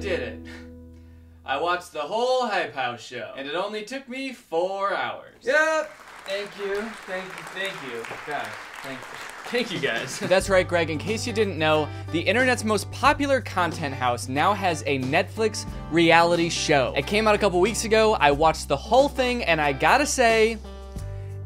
did it. I watched the whole Hype House show, and it only took me 4 hours. Yep! Thank you, thank you, thank you. Gosh, thank you. Thank you guys. That's right, Greg. In case you didn't know, the internet's most popular content house now has a Netflix reality show. It came out a couple weeks ago. I watched the whole thing, and I gotta say,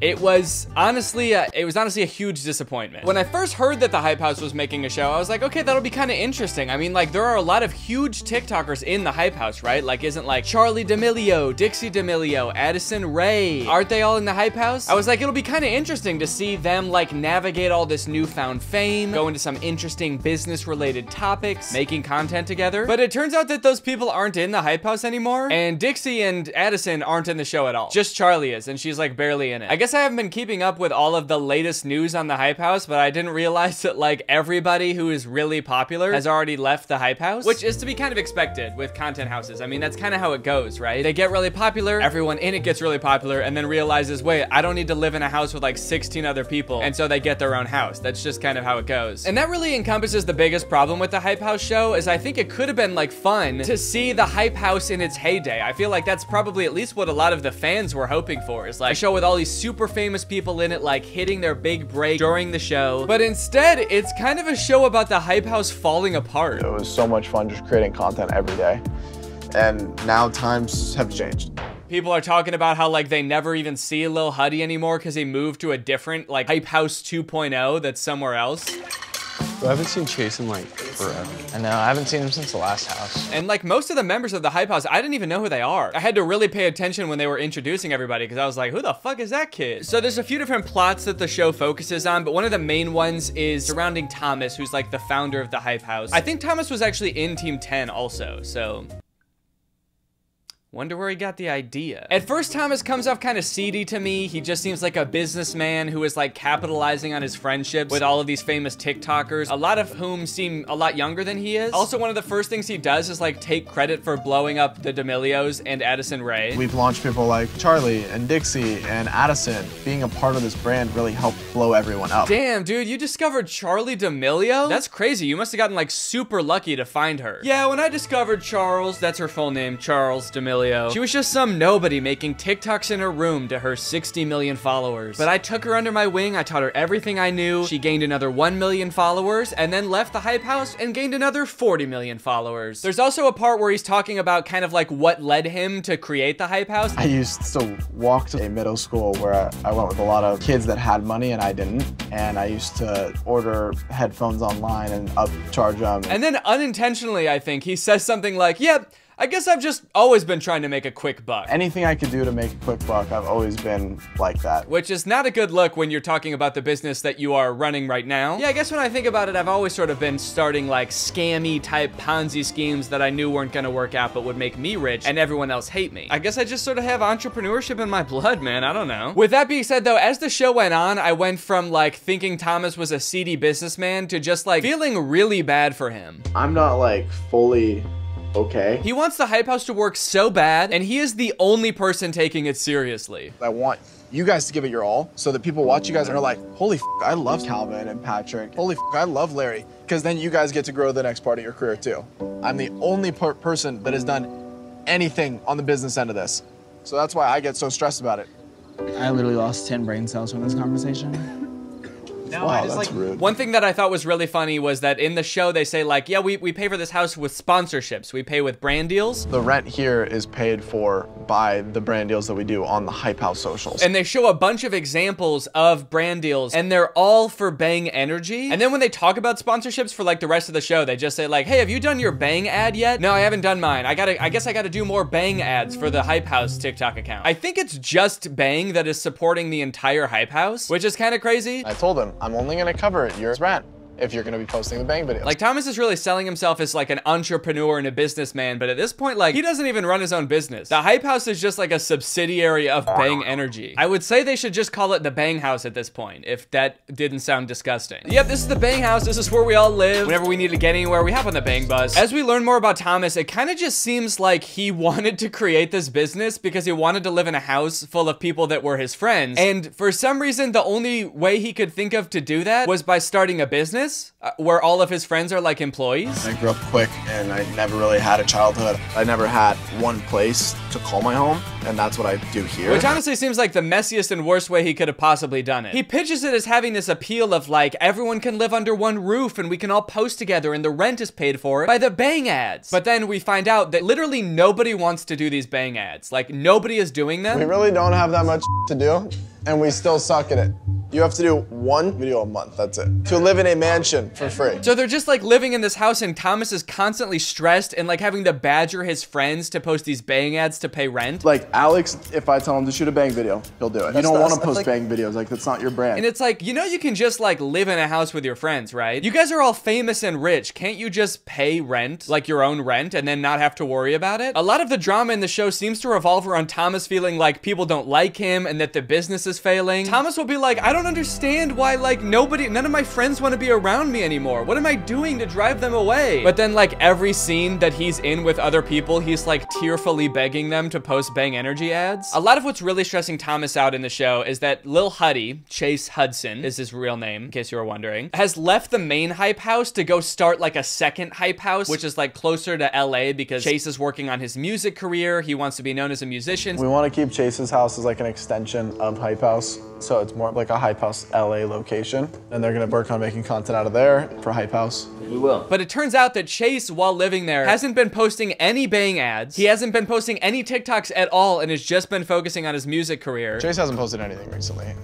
it was honestly a huge disappointment. When I first heard that the Hype House was making a show, I was like, okay, that'll be kind of interesting. I mean, like, there are a lot of huge TikTokers in the Hype House, right? Like, isn't like Charli D'Amelio, Dixie D'Amelio, Addison Rae, aren't they all in the Hype House? I was like, it'll be kind of interesting to see them like navigate all this newfound fame, go into some interesting business related topics, making content together. But it turns out that those people aren't in the Hype House anymore, and Dixie and Addison aren't in the show at all. Just Charli is, and she's like barely in it. I guess I haven't been keeping up with all of the latest news on the Hype House, but I didn't realize that like everybody who is really popular has already left the Hype House, which is to be kind of expected with content houses. I mean, that's kind of how it goes, right? They get really popular, everyone in it gets really popular, and then realizes, wait, I don't need to live in a house with like 16 other people, and so they get their own house. That's just kind of how it goes. And that really encompasses the biggest problem with the Hype House show, is I think it could have been like fun to see the Hype House in its heyday. I feel like that's probably at least what a lot of the fans were hoping for, is like a show with all these super famous people in it, like hitting their big break during the show. But instead, it's kind of a show about the Hype House falling apart. It was so much fun just creating content every day. And now times have changed. People are talking about how like they never even see Lil Huddy anymore because he moved to a different like Hype House 2.0 that's somewhere else. I haven't seen Chase in like forever. I know, I haven't seen him since the last house. And like most of the members of the Hype House, I didn't even know who they are. I had to really pay attention when they were introducing everybody because I was like, who the fuck is that kid? So there's a few different plots that the show focuses on, but one of the main ones is surrounding Thomas, who's like the founder of the Hype House. I think Thomas was actually in Team 10 also, so... wonder where he got the idea. At first, Thomas comes off kind of seedy to me. He just seems like a businessman who is like capitalizing on his friendships with all of these famous TikTokers, a lot of whom seem a lot younger than he is. Also, one of the first things he does is like take credit for blowing up the D'Amelios and Addison Rae. We've launched people like Charli and Dixie and Addison. Being a part of this brand really helped blow everyone up. Damn, dude, you discovered Charli D'Amelio? That's crazy. You must have gotten like super lucky to find her. Yeah, when I discovered Charles, that's her full name, Charles D'Amelio, she was just some nobody making TikToks in her room to her 60 million followers. But I took her under my wing, I taught her everything I knew, she gained another 1 million followers, and then left the Hype House and gained another 40 million followers. There's also a part where he's talking about kind of like what led him to create the Hype House. I used to walk to a middle school where I went with a lot of kids that had money and I didn't, and I used to order headphones online and upcharge them. And then unintentionally, I think, he says something like, yep, I guess I've just always been trying to make a quick buck. Anything I could do to make a quick buck, I've always been like that. Which is not a good look when you're talking about the business that you are running right now. Yeah, I guess when I think about it, I've always sort of been starting like scammy type Ponzi schemes that I knew weren't gonna work out but would make me rich and everyone else hate me. I guess I just sort of have entrepreneurship in my blood, man, I don't know. With that being said though, as the show went on, I went from like thinking Thomas was a seedy businessman to just like feeling really bad for him. I'm not like fully okay. He wants the Hype House to work so bad, and he is the only person taking it seriously. I want you guys to give it your all, so that people watch you guys and are like, holy f***, I love Calvin and Patrick. Holy f***, I love Larry. Because then you guys get to grow the next part of your career too. I'm the only person that has done anything on the business end of this. So that's why I get so stressed about it. I literally lost 10 brain cells from this conversation. No, wow, that's like rude. One thing that I thought was really funny was that in the show they say like, yeah, we pay for this house with sponsorships. We pay with brand deals. The rent here is paid for by the brand deals that we do on the Hype House socials. And they show a bunch of examples of brand deals and they're all for Bang Energy. And then when they talk about sponsorships for like the rest of the show, they just say like, hey, have you done your Bang ad yet? No, I haven't done mine. I guess I gotta do more Bang ads for the Hype House TikTok account. I think it's just Bang that is supporting the entire Hype House, which is kind of crazy. I told them, I'm only gonna cover your rent if you're gonna be posting the Bang videos. Like Thomas is really selling himself as like an entrepreneur and a businessman, but at this point, like he doesn't even run his own business. The Hype House is just like a subsidiary of Bang Energy. I would say they should just call it the Bang House at this point, if that didn't sound disgusting. Yep, this is the Bang House, this is where we all live. Whenever we need to get anywhere, we hop on the Bang bus. As we learn more about Thomas, it kind of just seems like he wanted to create this business because he wanted to live in a house full of people that were his friends. And for some reason, the only way he could think of to do that was by starting a business. office where all of his friends are like employees. I grew up quick and I never really had a childhood. I never had one place to call my home, and that's what I do here. Which honestly seems like the messiest and worst way he could have possibly done it. He pitches it as having this appeal of like, everyone can live under one roof and we can all post together and the rent is paid for by the Bang ads. But then we find out that literally nobody wants to do these Bang ads. Like, nobody is doing them. We really don't have that much to do, and we still suck at it. You have to do one video a month, that's it. To live in a mansion for free. So they're just like living in this house, and Thomas is constantly stressed and like having to badger his friends to post these Bang ads to pay rent. Like Alex, if I tell him to shoot a Bang video, he'll do it. You don't want to post Bang videos, like that's not your brand. And it's like, you know you can just like live in a house with your friends, right? You guys are all famous and rich. Can't you just pay rent, like your own rent, and then not have to worry about it? A lot of the drama in the show seems to revolve around Thomas feeling like people don't like him and that the business is failing. Thomas will be like, I don't understand why like none of my friends want to be around me anymore. What am I doing to drive them away? But then like every scene that he's in with other people, he's like tearfully begging them to post Bang Energy ads. A lot of what's really stressing Thomas out in the show is that Lil Huddy, Chase Hudson is his real name in case you were wondering, has left the main Hype House to go start like a second Hype House, which is like closer to LA because Chase is working on his music career. He wants to be known as a musician. We want to keep Chase's house as like an extension of Hype House. So it's more like a Hype House LA location, and they're gonna work on making content out of there for Hype House. We will. But it turns out that Chase, while living there, hasn't been posting any Bang ads. He hasn't been posting any TikToks at all and has just been focusing on his music career. Chase hasn't posted anything recently.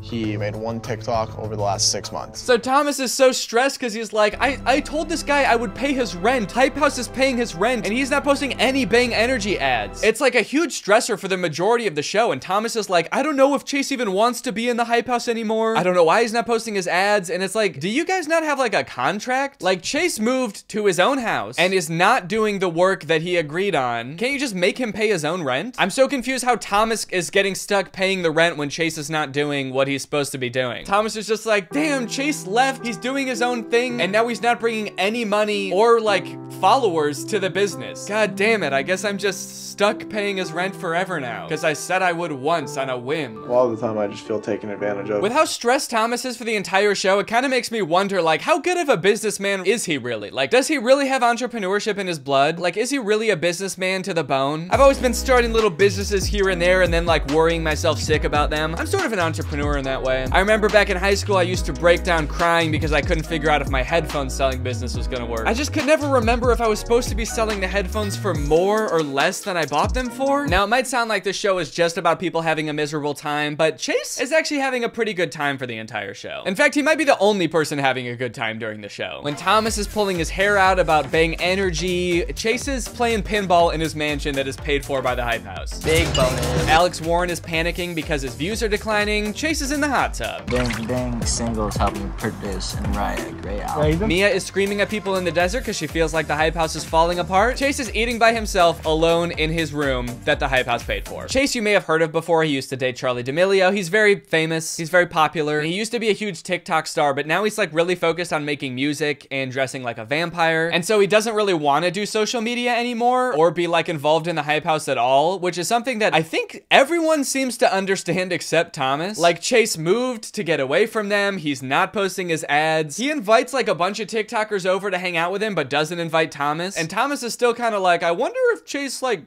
He made one TikTok over the last 6 months. So Thomas is so stressed because he's like, I told this guy I would pay his rent. Hype House is paying his rent and he's not posting any Bang Energy ads. It's like a huge stressor for the majority of the show, and Thomas is like, I don't know if Chase even wants to be in the Hype House anymore. I don't know why he's not posting his ads. And it's like, do you guys not have like a contract? Like Chase moved to his own house and is not doing the work that he agreed on. Can't you just make him pay his own rent? I'm so confused how Thomas is getting stuck paying the rent when Chase is not doing what he's supposed to be doing. Thomas is just like, damn, Chase left, he's doing his own thing, and now he's not bringing any money or like followers to the business. God damn it, I guess I'm just stuck paying his rent forever now, because I said I would once on a whim. All the time I just feel taken advantage of. With how stressed Thomas is for the entire show, it kind of makes me wonder, like, how good of a businessman is he really? Like, does he really have entrepreneurship in his blood? Like, is he really a businessman to the bone? I've always been starting little businesses here and there and then like worrying myself sick about them. I'm sort of an entrepreneur in that way. I remember back in high school, I used to break down crying because I couldn't figure out if my headphone selling business was gonna work. I just could never remember if I was supposed to be selling the headphones for more or less than I bought them for. Now, it might sound like this show is just about people having a miserable time, but Chase is actually having a pretty good time for the entire show. In fact, he might be the only person having a good time during the show. When Thomas is pulling his hair out about Bang Energy, Chase is playing pinball in his mansion that is paid for by the Hype House. Big bonus. Alex Warren is panicking because his views are declining. Chase is in the hot tub. Bang singles helping produce and write a great album. Mia is screaming at people in the desert because she feels like the Hype House is falling apart. Chase is eating by himself alone in his room that the Hype House paid for. Chase, you may have heard of before. He used to date Charli D'Amelio. He's very famous. He's very popular. He used to be a huge TikTok star, but now he's like really focused on making music and dressing like a vampire. And so he doesn't really want to do social media anymore or be like involved in the Hype House at all, which is something that I think everyone seems to understand except Thomas. Like Chase moved to get away from them. He's not posting his ads. He invites like a bunch of TikTokers over to hang out with him, but doesn't invite Thomas. And Thomas is still kind of like, I wonder if Chase like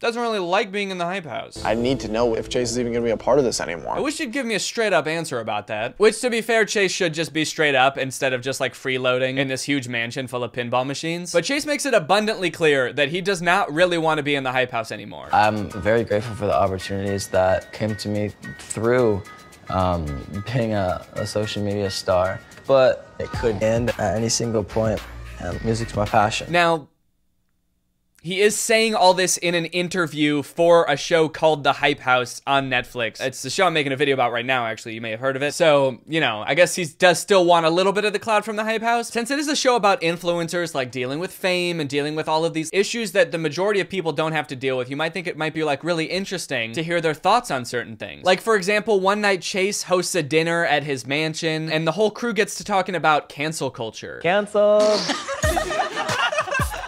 doesn't really like being in the Hype House. I need to know if Chase is even gonna be a part of this anymore. I wish you'd give me a straight up answer about that. Which to be fair, Chase should just be straight up instead of just like freeloading in this huge mansion full of pinball machines. But Chase makes it abundantly clear that he does not really wanna be in the Hype House anymore. I'm very grateful for the opportunities that came to me through being a social media star, but it could end at any single point. Music's my passion. Now, he is saying all this in an interview for a show called The Hype House on Netflix. It's the show I'm making a video about right now, actually. You may have heard of it. So, you know, I guess he does still want a little bit of the cloud from The Hype House. Since it is a show about influencers, like dealing with fame and dealing with all of these issues that the majority of people don't have to deal with, you might think it might be like really interesting to hear their thoughts on certain things. Like for example, one night Chase hosts a dinner at his mansion and the whole crew gets to talking about cancel culture. Canceled.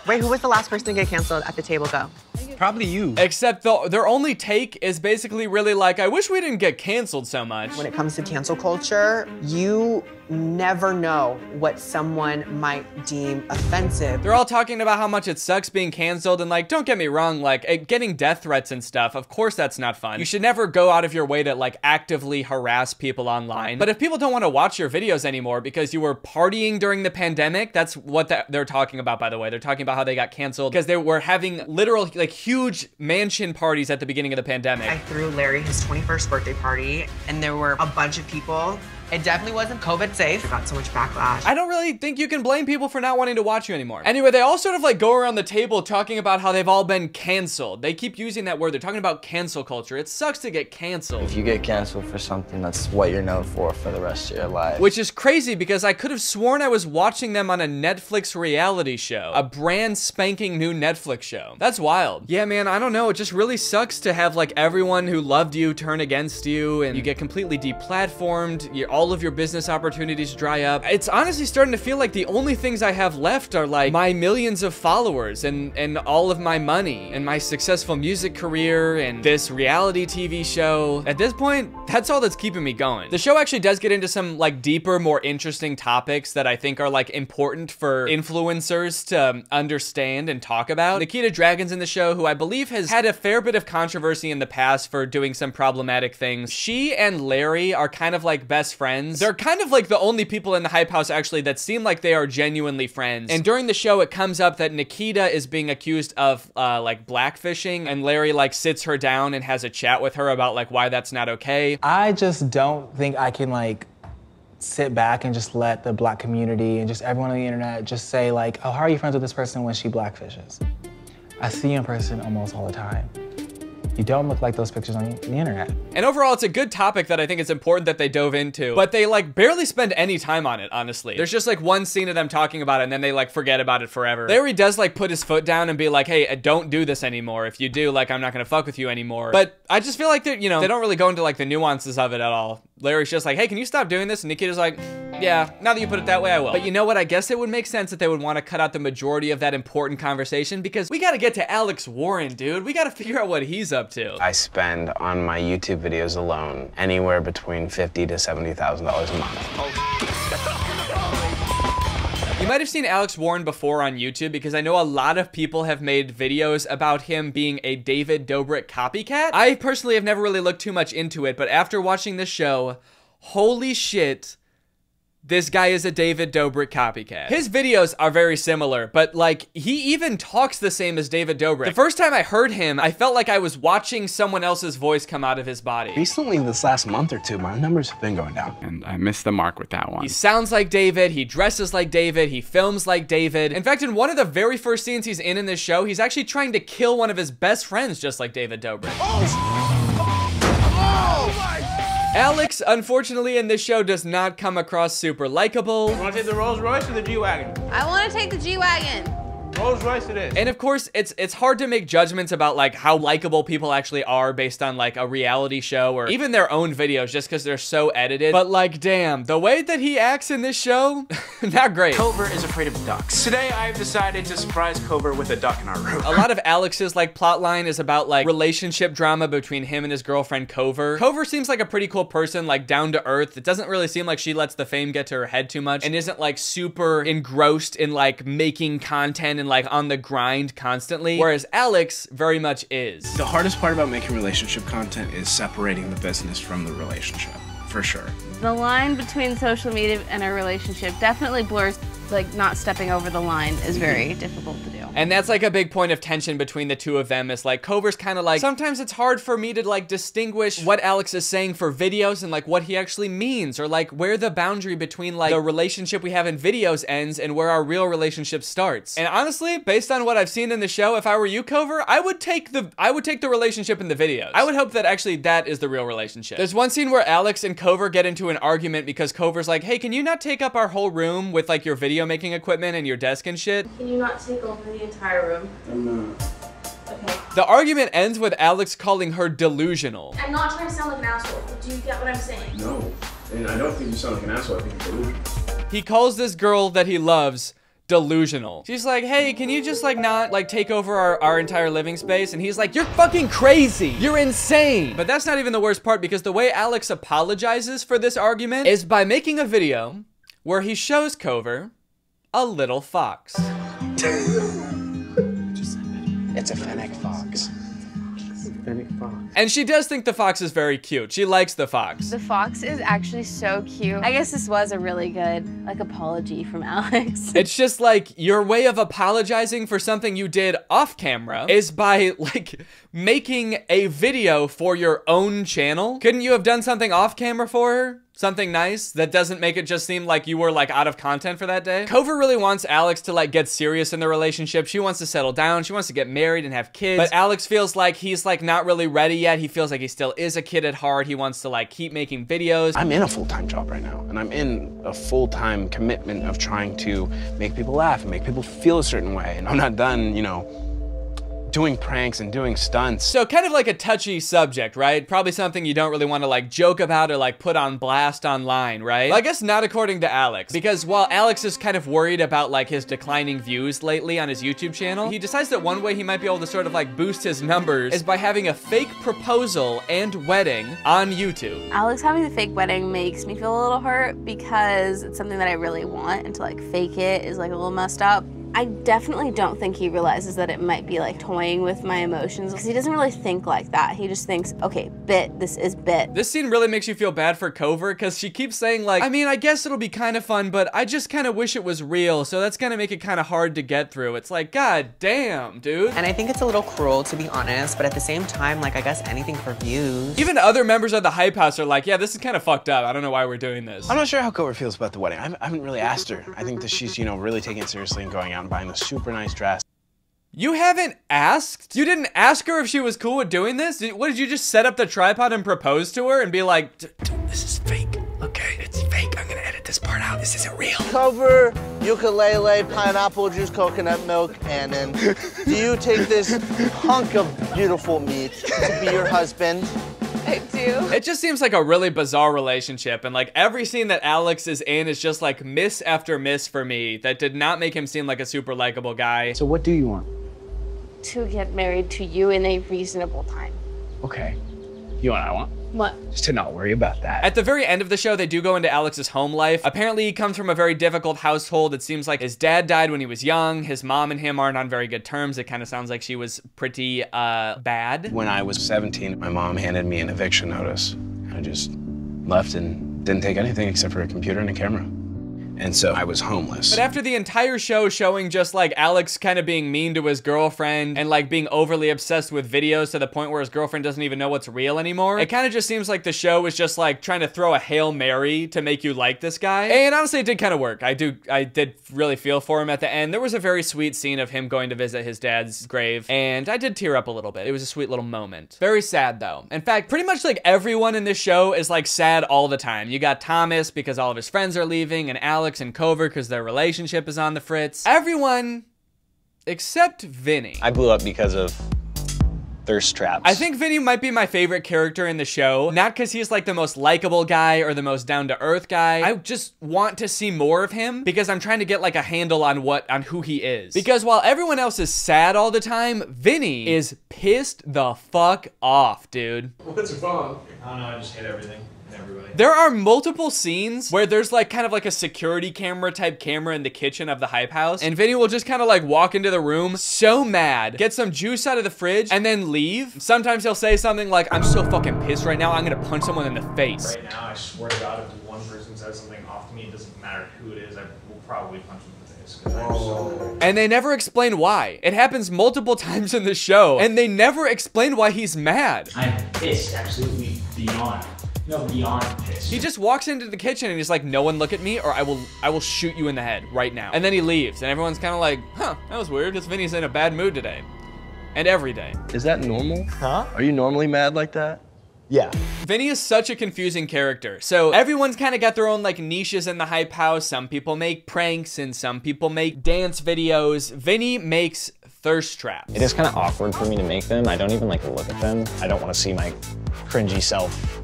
Wait, who was the last person to get canceled at the table go? Probably you. Except their only take is basically really like, I wish we didn't get canceled so much. When it comes to cancel culture, you never know what someone might deem offensive. They're all talking about how much it sucks being canceled, and like, don't get me wrong, like getting death threats and stuff, of course that's not fun. You should never go out of your way to like actively harass people online. But if people don't want to watch your videos anymore because you were partying during the pandemic, that's what they're talking about, by the way. They're talking about how they got canceled because they were having literal like huge mansion parties at the beginning of the pandemic. I threw Larry his 21st birthday party and there were a bunch of people. It definitely wasn't COVID safe. I got so much backlash. I don't really think you can blame people for not wanting to watch you anymore. Anyway, they all sort of like go around the table talking about how they've all been canceled. They keep using that word. They're talking about cancel culture. It sucks to get canceled. If you get canceled for something, that's what you're known for the rest of your life. Which is crazy because I could have sworn I was watching them on a Netflix reality show. A brand spanking new Netflix show. That's wild. Yeah, man, I don't know. It just really sucks to have like everyone who loved you turn against you and you get completely deplatformed. You're all of your business opportunities dry up. It's honestly starting to feel like the only things I have left are like my millions of followers and all of my money and my successful music career and this reality TV show. At this point, that's all that's keeping me going. The show actually does get into some like deeper, more interesting topics that I think are like important for influencers to understand and talk about. Nikita Dragun's in the show, who I believe has had a fair bit of controversy in the past for doing some problematic things. She and Larry are kind of like best friends. They're kind of like the only people in the Hype House actually that seem like they are genuinely friends. And during the show, it comes up that Nikita is being accused of like blackfishing, and Larry like sits her down and has a chat with her about like why that's not okay. I just don't think I can like sit back and just let the black community and just everyone on the internet just say like, oh, how are you friends with this person when she blackfishes? I see you in person almost all the time. You don't look like those pictures on the internet. And overall, it's a good topic that I think it's important that they dove into, but they like barely spend any time on it, honestly. There's just like one scene of them talking about it and then they like forget about it forever. Larry does like put his foot down and be like, hey, don't do this anymore. If you do, like, I'm not gonna fuck with you anymore. But I just feel like they're, you know, they don't really go into like the nuances of it at all. Larry's just like, hey, can you stop doing this? And Nikita's like, yeah, now that you put it that way, I will. But you know what? I guess it would make sense that they would want to cut out the majority of that important conversation because we got to get to Alex Warren, dude. We got to figure out what he's up to. I spend on my YouTube videos alone anywhere between $50,000 to $70,000 a month. You might have seen Alex Warren before on YouTube because I know a lot of people have made videos about him being a David Dobrik copycat. I personally have never really looked too much into it, but after watching this show, holy shit, this guy is a David Dobrik copycat. His videos are very similar, but like he even talks the same as David Dobrik. The first time I heard him, I felt like I was watching someone else's voice come out of his body. Recently, this last month or two, my numbers have been going down. And I missed the mark with that one. He sounds like David, he dresses like David, he films like David. In fact, in one of the very first scenes he's in this show, he's actually trying to kill one of his best friends just like David Dobrik. Alex, unfortunately, in this show does not come across super likable. You want to take the Rolls Royce or the G-Wagon? I want to take the G-Wagon. Rolls Royce it is. And of course, it's hard to make judgments about like how likable people actually are based on like a reality show or even their own videos just because they're so edited. But like, damn, the way that he acts in this show, not great. Kouvr is afraid of ducks. Today, I've decided to surprise Kouvr with a duck in our room. A lot of Alex's like plotline is about like relationship drama between him and his girlfriend Kouvr. Kouvr seems like a pretty cool person, like down to earth. It doesn't really seem like she lets the fame get to her head too much and isn't like super engrossed in like making content and like on the grind constantly, whereas Alex very much is. The hardest part about making relationship content is separating the business from the relationship, for sure. The line between social media and a relationship definitely blurs. Like not stepping over the line is very difficult to do. And that's like a big point of tension between the two of them is like Kouvr's kind of like, sometimes it's hard for me to like distinguish what Alex is saying for videos and like what he actually means or like where the boundary between like the relationship we have in videos ends and where our real relationship starts. And honestly, based on what I've seen in the show, if I were you, Kouvr, I would take the relationship in the videos. I would hope that actually that is the real relationship. There's one scene where Alex and Kouvr get into an argument because Kouvr's like, hey, can you not take up our whole room with like your video making equipment and your desk and shit? Can you not take over the entire room? I'm not. Okay. The argument ends with Alex calling her delusional. I'm not trying to sound like an asshole, but do you get what I'm saying? No, and I don't think you sound like an asshole, I think you're delusional. He calls this girl that he loves delusional. She's like, hey, can you just like not like take over our entire living space? And he's like, you're fucking crazy. You're insane. But that's not even the worst part because the way Alex apologizes for this argument is by making a video where he shows Kouvr a little fox. It's a fennec fox. And she does think the fox is very cute. She likes the fox. The fox is actually so cute. I guess this was a really good, like, apology from Alex. It's just like your way of apologizing for something you did off camera is by, like, making a video for your own channel. Couldn't you have done something off camera for her? Something nice that doesn't make it just seem like you were, like, out of content for that day. Kouvr really wants Alex to, like, get serious in their relationship. She wants to settle down. She wants to get married and have kids. But Alex feels like he's, like, not really ready yet. He feels like he still is a kid at heart. He wants to, like, keep making videos. I'm in a full-time job right now, and I'm in a full-time commitment of trying to make people laugh and make people feel a certain way. And I'm not done, you know, doing pranks and doing stunts. So kind of like a touchy subject, right? Probably something you don't really want to, like, joke about or, like, put on blast online, right? Well, I guess not according to Alex, because while Alex is kind of worried about, like, his declining views lately on his YouTube channel, he decides that one way he might be able to sort of, like, boost his numbers is by having a fake proposal and wedding on YouTube. Alex having the fake wedding makes me feel a little hurt because it's something that I really want, and to, like, fake it is, like, a little messed up. I definitely don't think he realizes that it might be, like, toying with my emotions, because he doesn't really think like that. He just thinks, okay, bit, this is bit. This scene really makes you feel bad for Kouvr, because she keeps saying, like, I mean, I guess it'll be kind of fun, but I just kind of wish it was real, so that's gonna make it kind of hard to get through. It's like, god damn, dude. And I think it's a little cruel, to be honest, but at the same time, like, I guess anything for views. Even other members of the Hype House are like, yeah, this is kind of fucked up. I don't know why we're doing this. I'm not sure how Kouvr feels about the wedding. I haven't really asked her. I think that she's, you know, really taking it seriously and going out and buying a super nice dress. You haven't asked? You didn't ask her if she was cool with doing this? What, did you just set up the tripod and propose to her and be like, dude, this is fake, okay? It's fake, I'm gonna edit this part out. This isn't real. Kouvr, ukulele, pineapple juice, coconut milk, and then do you take this hunk of beautiful meat to be your husband? I do. It just seems like a really bizarre relationship, and, like, every scene that Alex is in is just, like, miss after miss for me that did not make him seem like a super likable guy. So what do you want? To get married to you in a reasonable time. Okay. You know what I want? What? Just to not worry about that. At the very end of the show, they do go into Alex's home life. Apparently, he comes from a very difficult household. It seems like his dad died when he was young. His mom and him aren't on very good terms. It kind of sounds like she was pretty bad. When I was 17, my mom handed me an eviction notice. I just left and didn't take anything except for a computer and a camera. And so I was homeless. But after the entire show showing just, like, Alex kind of being mean to his girlfriend and, like, being overly obsessed with videos to the point where his girlfriend doesn't even know what's real anymore, it kind of just seems like the show was just, like, trying to throw a Hail Mary to make you like this guy. And honestly, it did kind of work. I did really feel for him at the end. There was a very sweet scene of him going to visit his dad's grave, and I did tear up a little bit. It was a sweet little moment. Very sad, though. In fact, pretty much, like, everyone in this show is, like, sad all the time. You got Thomas because all of his friends are leaving, and Alex and Kouvr because their relationship is on the fritz. Everyone except Vinny. I blew up because of thirst traps. I think Vinny might be my favorite character in the show, not because he's, like, the most likable guy or the most down-to-earth guy. I just want to see more of him because I'm trying to get, like, a handle on who he is. Because while everyone else is sad all the time, Vinny is pissed the fuck off, dude. What's wrong? I don't know, I just hate everything. Everybody. There are multiple scenes where there's, like, kind of like a security camera type camera in the kitchen of the Hype House, and Vinny will just kind of, like, walk into the room so mad, get some juice out of the fridge, and then leave. Sometimes he'll say something like, I'm so fucking pissed right now, I'm gonna punch someone in the face. Right now, I swear to God, if one person says something off to me, it doesn't matter who it is, I will probably punch them. And they never explain why. It happens multiple times in the show, and they never explain why he's mad. I'm pissed, absolutely beyond. No, beyond pissed. He just walks into the kitchen and he's like, no one look at me or I will shoot you in the head right now. And then he leaves, and everyone's kind of like, huh, that was weird. This Vinny's in a bad mood today. And every day. Is that normal? Huh? Are you normally mad like that? Yeah. Vinny is such a confusing character. So everyone's kind of got their own, like, niches in the Hype House. Some people make pranks and some people make dance videos. Vinny makes thirst traps. It is kind of awkward for me to make them. I don't even, like, look at them. I don't want to see my cringy self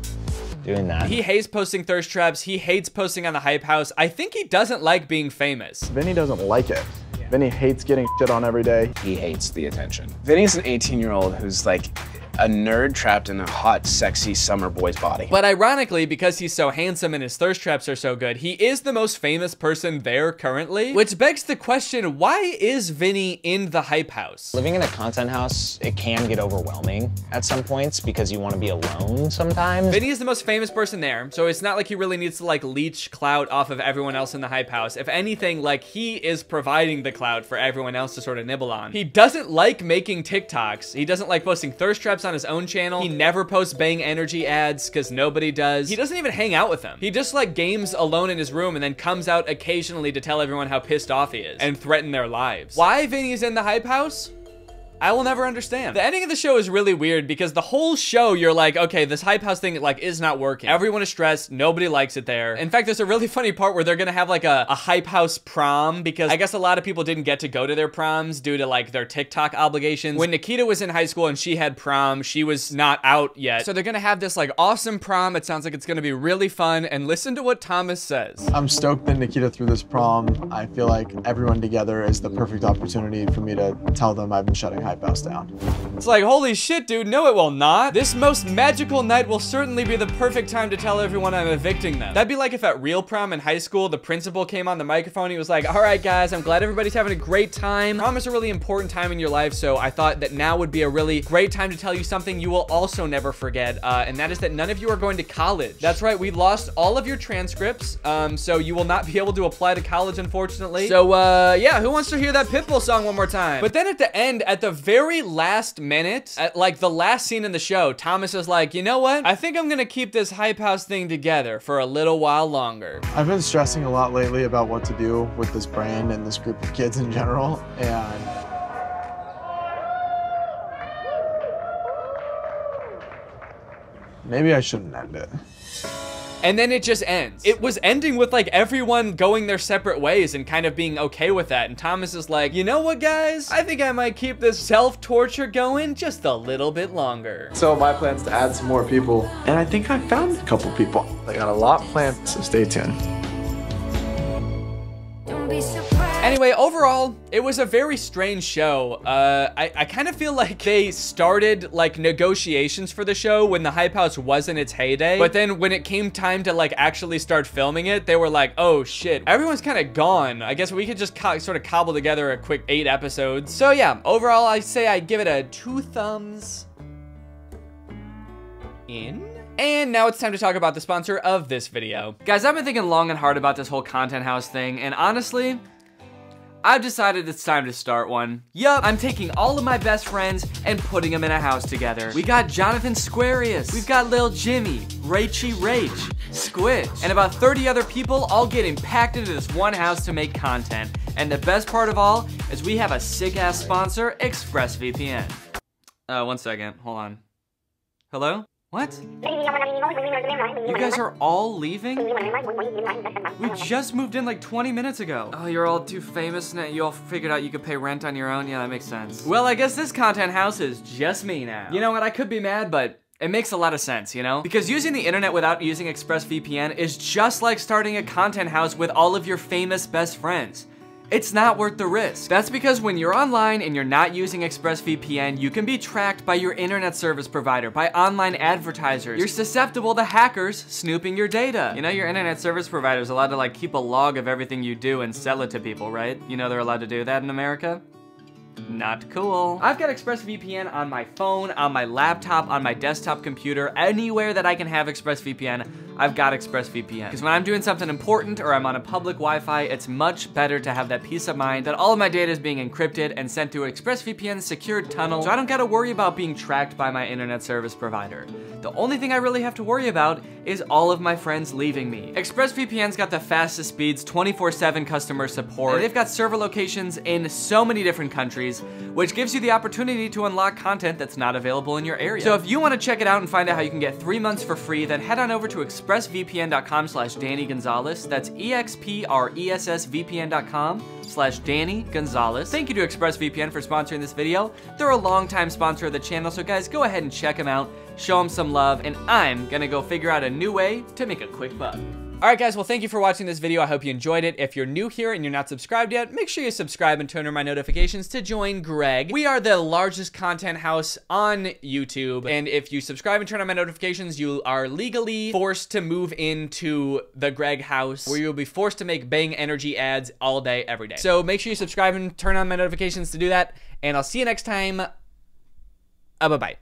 doing that. He hates posting thirst traps. He hates posting on the Hype House. I think he doesn't like being famous. Vinny doesn't like it. Yeah. Vinny hates getting shit on every day. He hates the attention. Vinny's an 18-year-old who's, like, a nerd trapped in a hot, sexy summer boy's body. But ironically, because he's so handsome and his thirst traps are so good, he is the most famous person there currently, which begs the question, why is Vinny in the Hype House? Living in a content house, it can get overwhelming at some points because you want to be alone sometimes. Vinny is the most famous person there, so it's not like he really needs to like leech clout off of everyone else in the Hype House. If anything, like he is providing the clout for everyone else to sort of nibble on. He doesn't like making TikToks. He doesn't like posting thirst traps on his own channel. He never posts Bang Energy ads because nobody does. He doesn't even hang out with them. He just like games alone in his room and then comes out occasionally to tell everyone how pissed off he is and threaten their lives. Why Vinny's in the Hype House? I will never understand. The ending of the show is really weird because the whole show you're like, okay, this Hype House thing like is not working. Everyone is stressed. Nobody likes it there. In fact, there's a really funny part where they're gonna have like a Hype House prom because I guess a lot of people didn't get to go to their proms due to like their TikTok obligations. When Nikita was in high school and she had prom, she was not out yet. So they're gonna have this like awesome prom. It sounds like it's gonna be really fun. And listen to what Thomas says. I'm stoked that Nikita threw this prom. I feel like everyone together is the perfect opportunity for me to tell them I've been shutting Hype House down. It's like, holy shit, dude, no it will not. This most magical night will certainly be the perfect time to tell everyone I'm evicting them. That'd be like if at real prom in high school, the principal came on the microphone, he was like, all right guys, I'm glad everybody's having a great time. Prom is a really important time in your life, so I thought that now would be a really great time to tell you something you will also never forget, and that is that none of you are going to college. That's right, we lost all of your transcripts, so you will not be able to apply to college, unfortunately. So, yeah, who wants to hear that Pitbull song one more time? But then at the end, at the very last minute, at like the last scene in the show, Thomas is like, you know what? I think I'm gonna keep this Hype House thing together for a little while longer. I've been stressing a lot lately about what to do with this brand and this group of kids in general, and maybe I shouldn't end it. And then it just ends. It was ending with like everyone going their separate ways and kind of being okay with that. And Thomas is like, you know what guys? I think I might keep this self-torture going just a little bit longer. So my plan's to add some more people. And I think I found a couple people. I got a lot planned, so stay tuned. Don't be surprised. Anyway, overall, it was a very strange show. I kind of feel like they started like negotiations for the show when the Hype House was in its heyday, but then when it came time to like actually start filming it, they were like, oh shit, everyone's kind of gone. I guess we could just sort of cobble together a quick 8 episodes. So yeah, overall, I say I give it a 2 thumbs in. And now it's time to talk about the sponsor of this video. Guys, I've been thinking long and hard about this whole content house thing, and honestly, I've decided it's time to start one. Yup, I'm taking all of my best friends and putting them in a house together. We got Jonathan Squarius, we've got Lil Jimmy, Rachy Rach, Squidge, and about 30 other people all getting packed into this one house to make content. And the best part of all is we have a sick-ass sponsor, ExpressVPN. One second, hold on. Hello? What? You guys are all leaving? We just moved in like 20 minutes ago. Oh, you're all too famous now. You all figured out you could pay rent on your own? Yeah, that makes sense. Well, I guess this content house is just me now. You know what? I could be mad, but it makes a lot of sense, you know? Because using the internet without using ExpressVPN is just like starting a content house with all of your famous best friends. It's not worth the risk. That's because when you're online and you're not using ExpressVPN, you can be tracked by your internet service provider, by online advertisers. You're susceptible to hackers snooping your data. You know your internet service provider is allowed to like keep a log of everything you do and sell it to people, right? You know they're allowed to do that in America? Not cool. I've got ExpressVPN on my phone, on my laptop, on my desktop computer, anywhere that I can have ExpressVPN, I've got ExpressVPN. Because when I'm doing something important or I'm on a public Wi-Fi, it's much better to have that peace of mind that all of my data is being encrypted and sent through an ExpressVPN secured tunnel, so I don't gotta worry about being tracked by my internet service provider. The only thing I really have to worry about is all of my friends leaving me. ExpressVPN's got the fastest speeds, 24/7 customer support, and they've got server locations in so many different countries, which gives you the opportunity to unlock content that's not available in your area. So if you want to check it out and find out how you can get 3 months for free, then head on over to expressvpn.com/DannyGonzalez. That's expressvpn.com/DannyGonzalez. Thank you to ExpressVPN for sponsoring this video. They're a longtime sponsor of the channel, so guys, go ahead and check them out, show them some love, and I'm gonna go figure out a new way to make a quick buck. All right, guys, well, thank you for watching this video. I hope you enjoyed it. If you're new here and you're not subscribed yet, make sure you subscribe and turn on my notifications to join Greg. We are the largest content house on YouTube, and if you subscribe and turn on my notifications, you are legally forced to move into the Greg house, where you'll be forced to make Bang Energy ads all day, every day. So make sure you subscribe and turn on my notifications to do that, and I'll see you next time. Bye-bye.